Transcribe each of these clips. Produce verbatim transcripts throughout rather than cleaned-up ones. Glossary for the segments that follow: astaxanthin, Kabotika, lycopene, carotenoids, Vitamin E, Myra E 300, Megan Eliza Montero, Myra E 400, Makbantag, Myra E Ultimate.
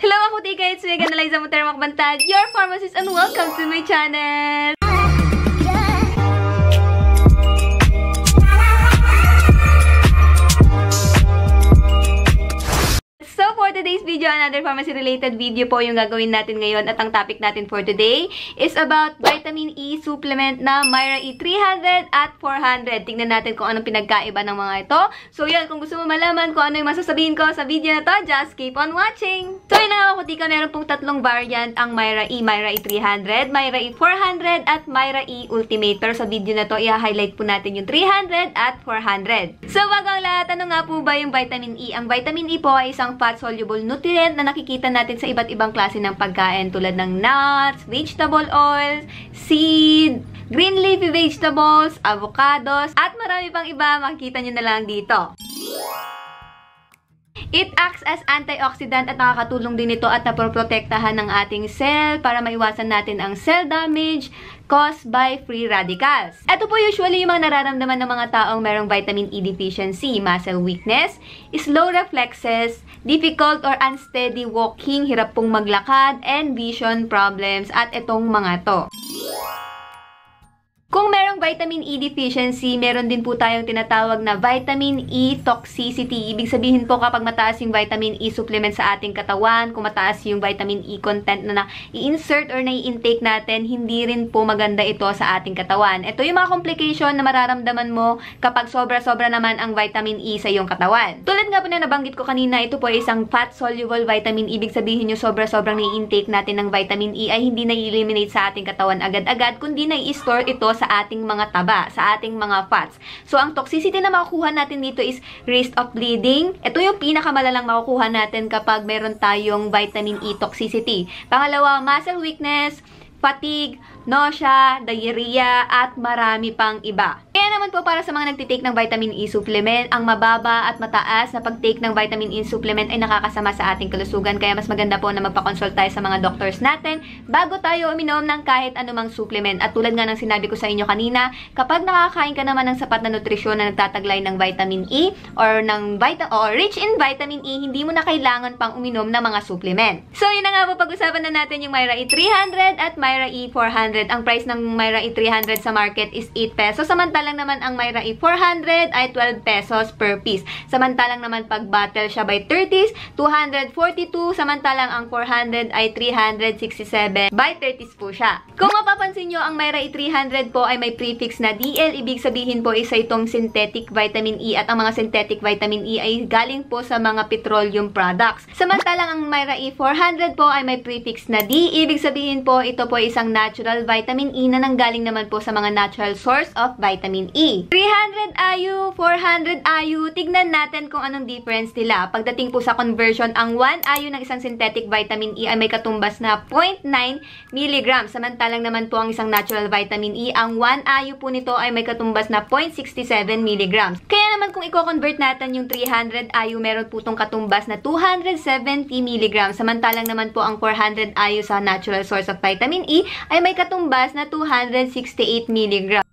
Hello, ako day guys, Megan Eliza Montero, Makbantag, your pharmacist, and welcome to my channel! So, for today's video, another pharmacy-related video po yung gagawin natin ngayon. At ang topic natin for today is about vitamin E supplement na Myra E three hundred at four hundred. Tingnan natin kung anong pinagkaiba ng mga ito. So, yan. Kung gusto mo malaman kung ano yung masasabihin ko sa video na to, just keep on watching. So, yun na mga kutika. Meron pong tatlong variant ang Myra E. Myra E three hundred, Myra E four hundred, at Myra E Ultimate. Pero sa video na to, i-highlight po natin yung three hundred at four hundred. So, bago ang lahat, ano nga po ba yung vitamin E? Ang vitamin E po ay isang fat-soluble nutrient na nakikita natin sa iba't ibang klase ng pagkain tulad ng nuts, vegetable oils, seed, green leafy vegetables, avocados, at marami pang iba. Makikita nyo na lang dito. It acts as antioxidant at nakakatulong din ito at napoprotektahan ng ating cell para maiwasan natin ang cell damage caused by free radicals. Ito po usually yung mga nararamdaman ng mga taong merong vitamin E deficiency: muscle weakness, slow reflexes, difficult or unsteady walking, hirap pong maglakad, and vision problems at itong mga to. Kung merong vitamin E deficiency, meron din po tayong tinatawag na vitamin E toxicity. Ibig sabihin po kapag mataas yung vitamin E supplement sa ating katawan, kung mataas yung vitamin E content na na-insert or na-intake natin, hindi rin po maganda ito sa ating katawan. Ito yung mga complication na mararamdaman mo kapag sobra-sobra naman ang vitamin E sa iyong katawan. Tulad nga po na nabanggit ko kanina, ito po ay isang fat-soluble vitamin E. Ibig sabihin yung sobra-sobrang na-intake natin ng vitamin E ay hindi na-eliminate sa ating katawan agad-agad, kundi na-i-store ito sa sa ating mga taba, sa ating mga fats. So, ang toxicity na makukuha natin dito is risk of bleeding. Ito yung pinakamalalang makukuha natin kapag meron tayong vitamin E toxicity. Pangalawa, muscle weakness, fatigue, nausea, diarrhea, at marami pang iba. Kaya naman po para sa mga nagtitake ng vitamin E supplement, ang mababa at mataas na pagtake ng vitamin E supplement ay nakakasama sa ating kalusugan. Kaya mas maganda po na magpa-consult tayo sa mga doctors natin bago tayo uminom ng kahit anumang supplement. At tulad nga ng sinabi ko sa inyo kanina, kapag nakakain ka naman ng sapat na nutrisyon na nagtataglay ng vitamin E or ng vita or rich in vitamin E, hindi mo na kailangan pang uminom ng mga supplement. So, yun na nga po, pag-usapan na natin yung Myra E three hundred at Myra E four hundred. Ang price ng Myra E three hundred sa market is eight pesos. Samantalang naman ang Myra E four hundred ay twelve pesos per piece. Samantalang naman pag battle siya by thirties, two hundred forty-two. Samantalang ang four hundred ay three hundred sixty-seven by thirties po siya. Kung mapapansin nyo, ang Myra E three hundred po ay may prefix na D L. Ibig sabihin po, isa itong synthetic vitamin E. At ang mga synthetic vitamin E ay galing po sa mga petroleum products. Samantalang ang Myra E four hundred po ay may prefix na D. Ibig sabihin po, ito po isang natural vitamin E na nanggaling naman po sa mga natural source of vitamin E. three hundred I U, four hundred I U, tignan natin kung anong difference nila. Pagdating po sa conversion, ang one I U ng isang synthetic vitamin E ay may katumbas na zero point nine milligrams. Samantalang naman po ang isang natural vitamin E, ang one I U po nito ay may katumbas na zero point six seven milligrams. Kaya naman kung i-convert natin yung three hundred I U, meron po itong katumbas na two hundred seventy milligrams. Samantalang naman po ang four hundred I U sa natural source of vitamin E ay may katumbas na two hundred sixty-eight milligrams.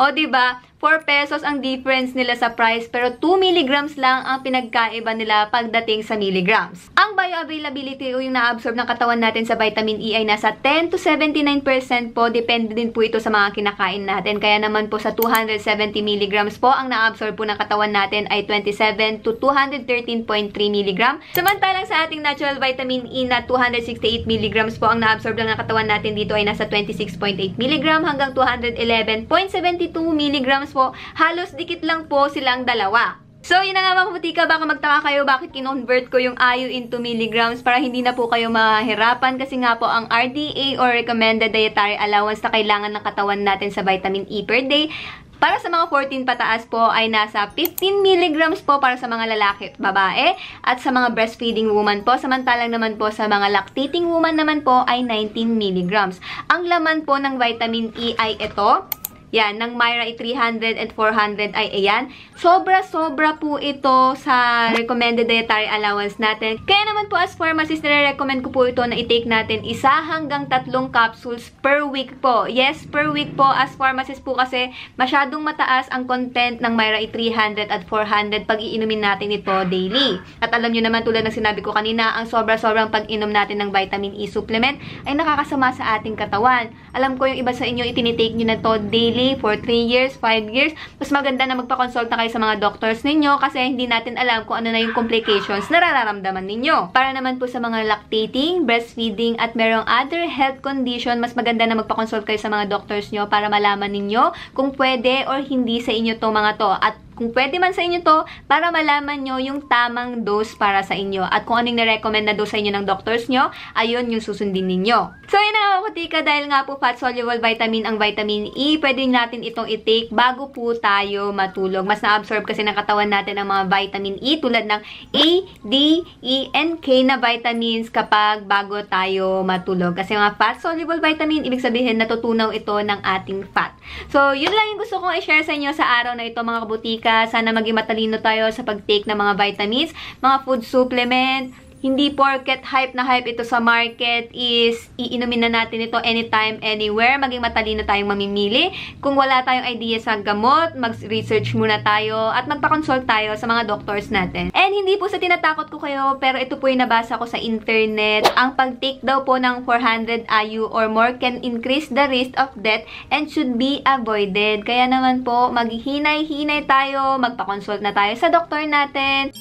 O diba, four pesos ang difference nila sa price, pero two milligrams lang ang pinagkaiba nila pagdating sa milligrams. Ang bioavailability o yung na-absorb ng katawan natin sa vitamin E ay nasa ten to seventy-nine percent po. Depende din po ito sa mga kinakain natin. Kaya naman po sa two hundred seventy milligrams po, ang na-absorb po ng katawan natin ay twenty-seven to two hundred thirteen point three milligrams. Samantalang sa ating natural vitamin E na two hundred sixty-eight milligrams po, ang na-absorb lang ng katawan natin dito ay nasa twenty-six point eight milligrams hanggang two hundred eleven point seventy-two milligrams po. Halos dikit lang po silang dalawa. So, yun na nga mga kaputika, baka magtaka kayo bakit kinonvert ko yung I U into milligrams para hindi na po kayo mahirapan, kasi nga po ang R D A or Recommended Dietary Allowance na kailangan ng katawan natin sa vitamin E per day para sa mga fourteen pataas po ay nasa fifteen milligrams po para sa mga lalaki at babae at sa mga breastfeeding woman po. Samantalang naman po sa mga lactating woman naman po ay nineteen milligrams. Ang laman po ng vitamin E ay ito. yan, ng Myra E three hundred and four hundred ay ayan. Sobra-sobra po ito sa recommended dietary allowance natin. Kaya naman po as pharmacist, nare-recommend ko po ito na i-take natin isa hanggang tatlong capsules per week po. Yes, per week po as pharmacist po kasi masyadong mataas ang content ng Myra E three hundred at four hundred pag iinumin natin ito daily. At alam nyo naman tulad ng sinabi ko kanina, ang sobra-sobrang pag-inom natin ng vitamin E supplement ay nakakasama sa ating katawan. Alam ko yung iba sa inyo, itinitake nyo na to daily for three years, five years. Mas maganda na magpakonsulta kayo sa mga doctors ninyo kasi hindi natin alam kung ano na yung complications na nararamdaman ninyo. Para naman po sa mga lactating, breastfeeding at merong other health condition, mas maganda na magpakonsult kayo sa mga doctors nyo para malaman ninyo kung pwede or hindi sa inyo to mga to. At kung pwede man sa inyo to, para malaman nyo yung tamang dose para sa inyo. At kung anong na-recommend na dose sa inyo ng doctors nyo, ayun yung susundin ninyo. So, yun na mga kutika, dahil nga po fat-soluble vitamin ang vitamin E, pwede natin itong i-take bago po tayo matulog. Mas na-absorb kasi ng katawan natin ang mga vitamin E tulad ng A, D, E, and K na vitamins kapag bago tayo matulog. Kasi mga fat-soluble vitamin, ibig sabihin natutunaw ito ng ating fat. So, yun lang yung gusto kong i-share sa inyo sa araw na ito mga kutika. Sana maging matalino tayo sa pag-take ng mga vitamins, mga food supplement. Hindi porket hype na hype ito sa market is iinumin na natin ito anytime, anywhere. Maging matalino tayong mamimili. Kung wala tayong idea sa gamot, mag-research muna tayo at magpa-consult tayo sa mga doctors natin. And hindi po sa tinatakot ko kayo, pero ito po yung nabasa ko sa internet. Ang pag-take daw po ng four hundred I U or more can increase the risk of death and should be avoided. Kaya naman po, maghinay-hinay tayo, magpa-consult na tayo sa doktor natin.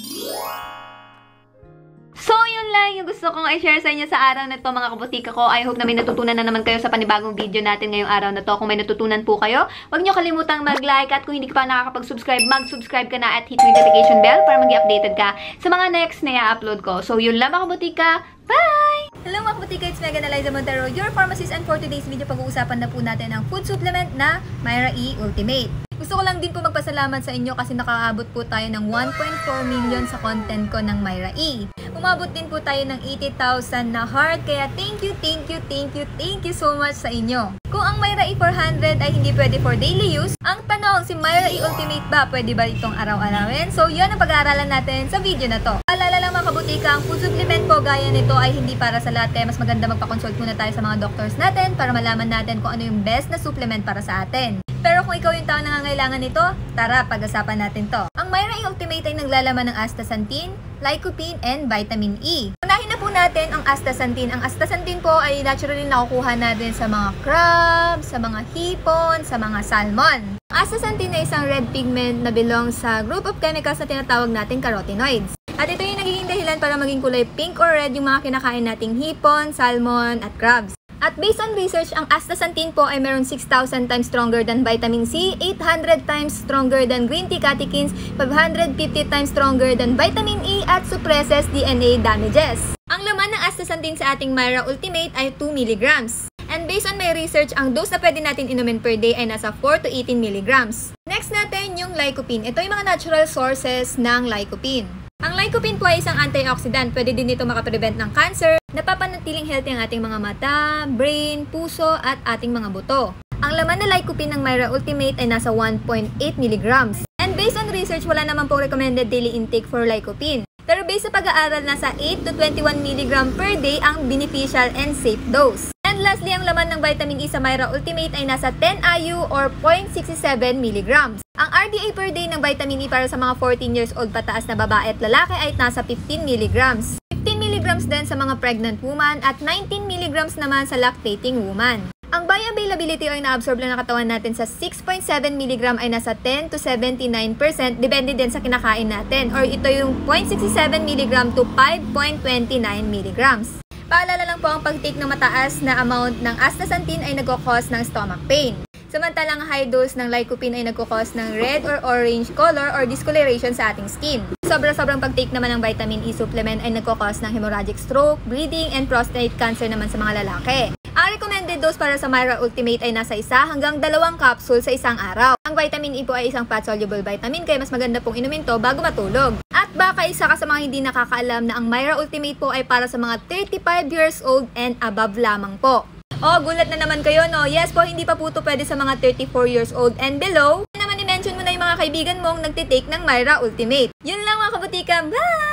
So, yun lang yung gusto kong i-share sa inyo sa araw na to mga kabutika ko. I hope na may natutunan na naman kayo sa panibagong video natin ngayong araw na to. Kung may natutunan po kayo, huwag nyo kalimutang mag-like, at kung hindi ka pa nakakapag-subscribe, mag-subscribe ka na at hit yung notification bell para maging updated ka sa mga next na i-upload ko. So, yun lang mga kabutika. Bye! Hello mga kabutika, it's Megan Eliza Montero, your pharmacist, and for today's video, pag-uusapan na po natin ang food supplement na Myra E Ultimate. Gusto ko lang din po magpasalamat sa inyo kasi nakaabot po tayo ng one point four million sa content ko ng Myra E. Umabot din po tayo ng eighty thousand na heart, kaya thank you, thank you, thank you, thank you so much sa inyo. Kung ang Myra E four hundred ay hindi pwede for daily use, ang tanong, si Myra E Ultimate ba, pwede ba itong araw-arawin? So, yun ang pag-aaralan natin sa video na to. Alala lang mga kabutika, ang food supplement po gaya nito ay hindi para sa lahat, kaya mas maganda magpa-consult muna tayo sa mga doctors natin para malaman natin kung ano yung best na supplement para sa atin. Pero kung ikaw yung tao na nangangailangan nito, tara, pag-usapan natin to. Ang Myra E Ultimate ay naglalaman ng astaxanthin, lycopene, and vitamin E. Unahin na po natin ang astaxanthin. Ang astaxanthin po ay naturally nakukuha natin sa mga crab, sa mga hipon, sa mga salmon. Ang astaxanthin ay isang red pigment na belong sa group of chemicals na tinatawag natin carotenoids. At ito yung nagiging dahilan para maging kulay pink or red yung mga kinakain nating hipon, salmon, at crabs. At based on research, ang astaxanthin po ay meron six thousand times stronger than vitamin C, eight hundred times stronger than green tea catechins, five hundred fifty times stronger than vitamin E, at suppresses D N A damages. Ang laman ng astaxanthin sa ating Myra Ultimate ay two milligrams. And based on my research, ang dose na pwede natin inumin per day ay nasa four to eighteen milligrams. Next natin yung lycopene. Ito yung mga natural sources ng lycopene. Ang lycopene po ay isang antioxidant. Pwede din ito makaprevent ng cancer. Napapanatiling healthy ang ating mga mata, brain, puso, at ating mga buto. Ang laman na lycopene ng Myra Ultimate ay nasa one point eight milligrams. And based on research, wala naman po recommended daily intake for lycopene. Pero based sa pag-aaral, nasa eight to twenty-one milligrams per day ang beneficial and safe dose. And lastly, ang laman ng vitamin E sa Myra Ultimate ay nasa ten I U or zero point six seven milligrams. Ang R D A per day ng vitamin E para sa mga fourteen years old pataas na babae at lalaki ay nasa fifteen milligrams. fifteen milligrams din sa mga pregnant woman at nineteen milligrams naman sa lactating woman. Ang bioavailability o inaabsorb lang ng katawan natin sa six point seven milligrams ay nasa ten to seventy-nine percent depende din sa kinakain natin, or ito yung zero point six seven milligrams to five point two nine milligrams. Paalala lang po, ang pag-take ng mataas na amount ng astaxanthin ay nagko-cause ng stomach pain. Samantalang high dose ng lycopene ay nagko-cause ng red or orange color or discoloration sa ating skin. Sobra-sobrang pag-take naman ng vitamin E supplement ay nagko-cause ng hemorrhagic stroke, bleeding, and prostate cancer naman sa mga lalaki. Ang recommended dose para sa Myra Ultimate ay nasa isa hanggang dalawang capsule sa isang araw. Ang vitamin E po ay isang fat-soluble vitamin kaya mas maganda pong inumin to bago matulog. At baka isa ka sa mga hindi nakakaalam na ang Myra Ultimate po ay para sa mga thirty-five years old and above lamang po. Oh, gulat na naman kayo, no? Yes po, hindi pa po ito pwede sa mga thirty-four years old and below. Naman i-mention mo na yung mga kaibigan mong nagtitake ng Myra Ultimate. Yun lang mga kabutikam. Bye!